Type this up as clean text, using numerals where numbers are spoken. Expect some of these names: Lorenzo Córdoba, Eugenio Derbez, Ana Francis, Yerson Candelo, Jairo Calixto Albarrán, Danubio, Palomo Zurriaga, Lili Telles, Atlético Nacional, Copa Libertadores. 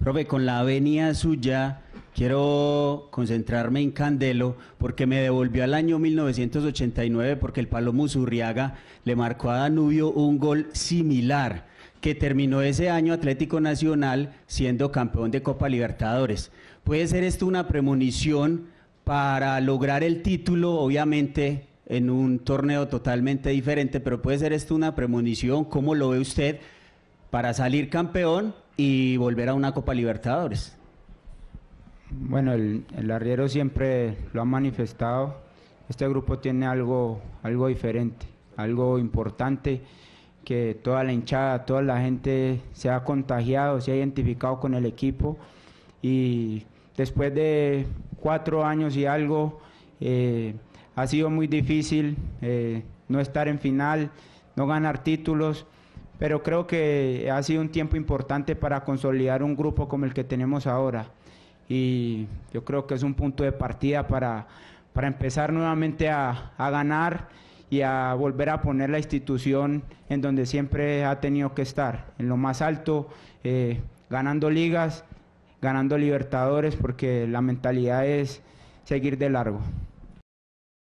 Profe, con la venia suya, quiero concentrarme en Candelo, porque me devolvió al año 1989, porque el Palomo Zurriaga le marcó a Danubio un gol similar, que terminó ese año Atlético Nacional siendo campeón de Copa Libertadores. ¿Puede ser esto una premonición para lograr el título, obviamente, en un torneo totalmente diferente, pero puede ser esto una premonición, cómo lo ve usted, para salir campeón y volver a una Copa Libertadores? Bueno, el arriero siempre lo ha manifestado. Este grupo tiene algo diferente, algo importante, que toda la hinchada, toda la gente se ha contagiado, se ha identificado con el equipo, y después de 4 años y algo, ha sido muy difícil no estar en final, no ganar títulos, pero creo que ha sido un tiempo importante para consolidar un grupo como el que tenemos ahora. Y yo creo que es un punto de partida para empezar nuevamente a ganar y a volver a poner la institución en donde siempre ha tenido que estar, en lo más alto, ganando ligas, ganando Libertadores, porque la mentalidad es seguir de largo.